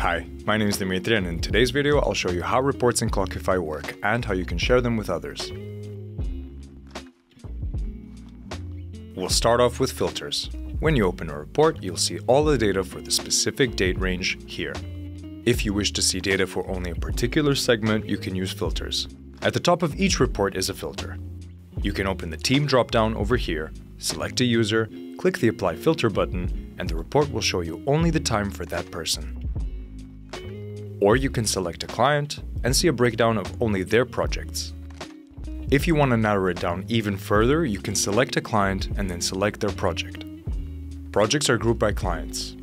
Hi, my name is Dimitri, and in today's video I'll show you how reports in Clockify work and how you can share them with others. We'll start off with filters. When you open a report, you'll see all the data for the specific date range here. If you wish to see data for only a particular segment, you can use filters. At the top of each report is a filter. You can open the team drop-down over here, select a user, click the Apply Filter button, and the report will show you only the time for that person. Or you can select a client and see a breakdown of only their projects. If you want to narrow it down even further, you can select a client and then select their project. Projects are grouped by clients.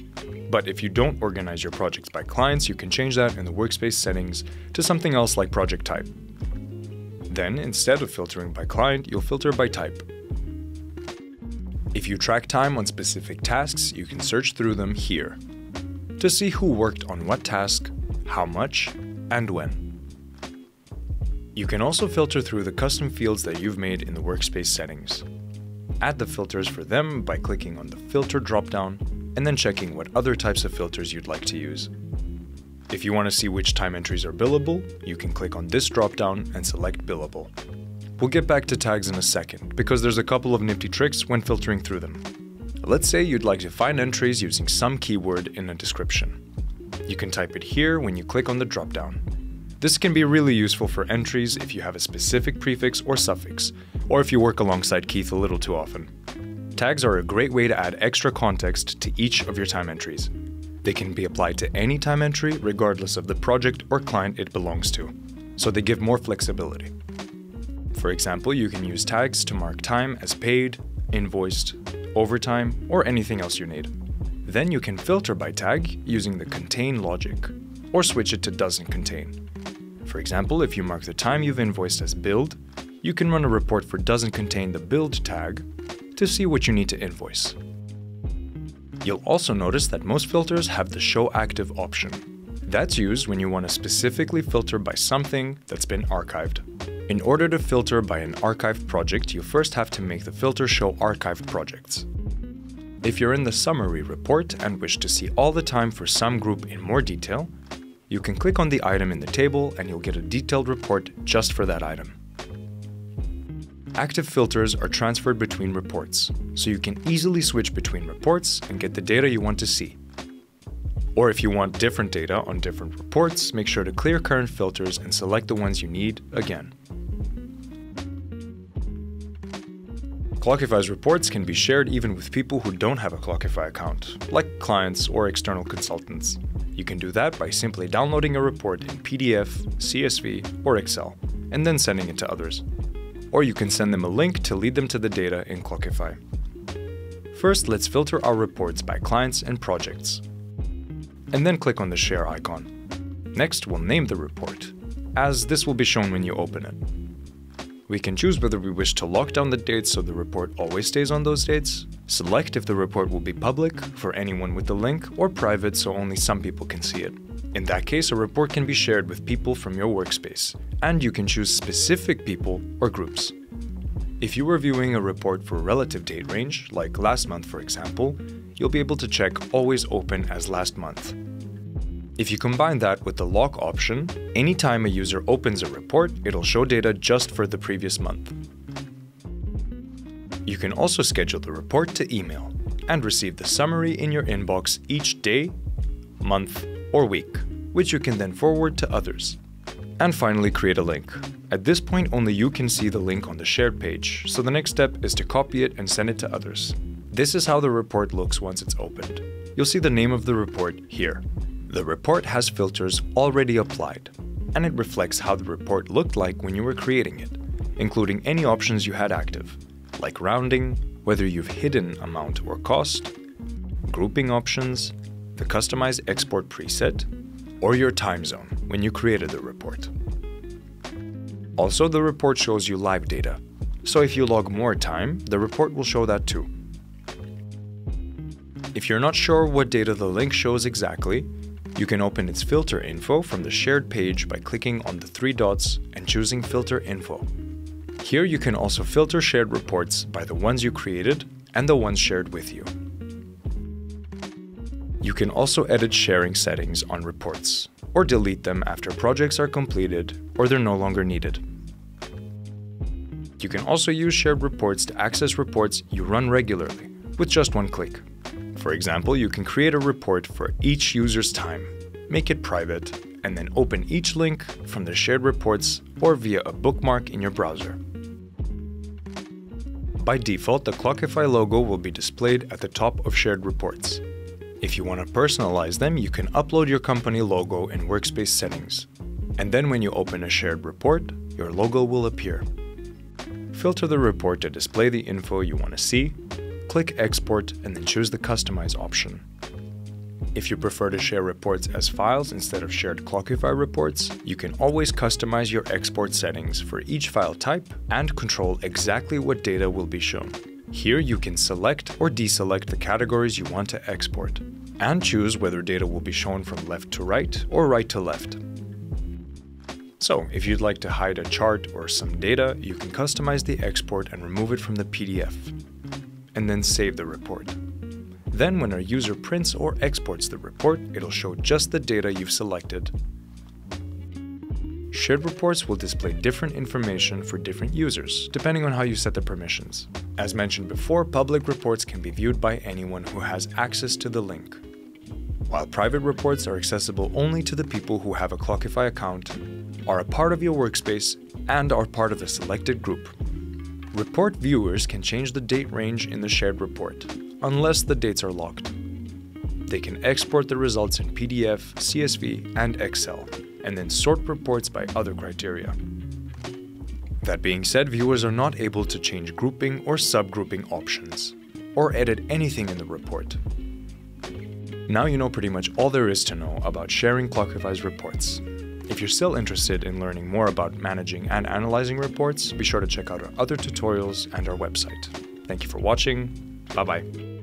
But if you don't organize your projects by clients, you can change that in the workspace settings to something else like project type. Then, instead of filtering by client, you'll filter by type. If you track time on specific tasks, you can search through them here to see who worked on what task, how much, and when. You can also filter through the custom fields that you've made in the workspace settings. Add the filters for them by clicking on the filter dropdown and then checking what other types of filters you'd like to use. If you want to see which time entries are billable, you can click on this dropdown and select billable. We'll get back to tags in a second because there's a couple of nifty tricks when filtering through them. Let's say you'd like to find entries using some keyword in a description. You can type it here when you click on the dropdown. This can be really useful for entries if you have a specific prefix or suffix, or if you work alongside Keith a little too often. Tags are a great way to add extra context to each of your time entries. They can be applied to any time entry, regardless of the project or client it belongs to, so they give more flexibility. For example, you can use tags to mark time as paid, invoiced, overtime, or anything else you need. Then you can filter by tag using the contain logic, or switch it to doesn't contain. For example, if you mark the time you've invoiced as billed, you can run a report for doesn't contain the billed tag to see what you need to invoice. You'll also notice that most filters have the show active option. That's used when you want to specifically filter by something that's been archived. In order to filter by an archived project, you first have to make the filter show archived projects. If you're in the summary report and wish to see all the time for some group in more detail, you can click on the item in the table and you'll get a detailed report just for that item. Active filters are transferred between reports, so you can easily switch between reports and get the data you want to see. Or if you want different data on different reports, make sure to clear current filters and select the ones you need again. Clockify's reports can be shared even with people who don't have a Clockify account, like clients or external consultants. You can do that by simply downloading a report in PDF, CSV, or Excel, and then sending it to others. Or you can send them a link to lead them to the data in Clockify. First, let's filter our reports by clients and projects, and then click on the share icon. Next, we'll name the report, as this will be shown when you open it. We can choose whether we wish to lock down the dates so the report always stays on those dates, select if the report will be public for anyone with the link, or private so only some people can see it. In that case, a report can be shared with people from your workspace, and you can choose specific people or groups. If you were viewing a report for relative date range, like last month for example, you'll be able to check always open as last month. If you combine that with the lock option, anytime a user opens a report, it'll show data just for the previous month. You can also schedule the report to email and receive the summary in your inbox each day, month, or week, which you can then forward to others. And finally, create a link. At this point, only you can see the link on the shared page, so the next step is to copy it and send it to others. This is how the report looks once it's opened. You'll see the name of the report here. The report has filters already applied, and it reflects how the report looked like when you were creating it, including any options you had active, like rounding, whether you've hidden amount or cost, grouping options, the customized export preset, or your time zone when you created the report. Also, the report shows you live data, so if you log more time, the report will show that too. If you're not sure what data the link shows exactly, you can open its filter info from the shared page by clicking on the three dots and choosing filter info. Here you can also filter shared reports by the ones you created and the ones shared with you. You can also edit sharing settings on reports, or delete them after projects are completed or they're no longer needed. You can also use shared reports to access reports you run regularly with just one click. For example, you can create a report for each user's time, make it private, and then open each link from the shared reports or via a bookmark in your browser. By default, the Clockify logo will be displayed at the top of shared reports. If you want to personalize them, you can upload your company logo in workspace settings. And then when you open a shared report, your logo will appear. Filter the report to display the info you want to see, click Export, and then choose the Customize option. If you prefer to share reports as files instead of shared Clockify reports, you can always customize your export settings for each file type and control exactly what data will be shown. Here you can select or deselect the categories you want to export, and choose whether data will be shown from left to right or right to left. So, if you'd like to hide a chart or some data, you can customize the export and remove it from the PDF, and then save the report. Then when a user prints or exports the report, it'll show just the data you've selected. Shared reports will display different information for different users, depending on how you set the permissions. As mentioned before, public reports can be viewed by anyone who has access to the link, while private reports are accessible only to the people who have a Clockify account, are a part of your workspace, and are part of the selected group. Report viewers can change the date range in the shared report, unless the dates are locked. They can export the results in PDF, CSV, and Excel, and then sort reports by other criteria. That being said, viewers are not able to change grouping or subgrouping options, or edit anything in the report. Now you know pretty much all there is to know about sharing Clockify's reports. If you're still interested in learning more about managing and analyzing reports, be sure to check out our other tutorials and our website. Thank you for watching. Bye-bye.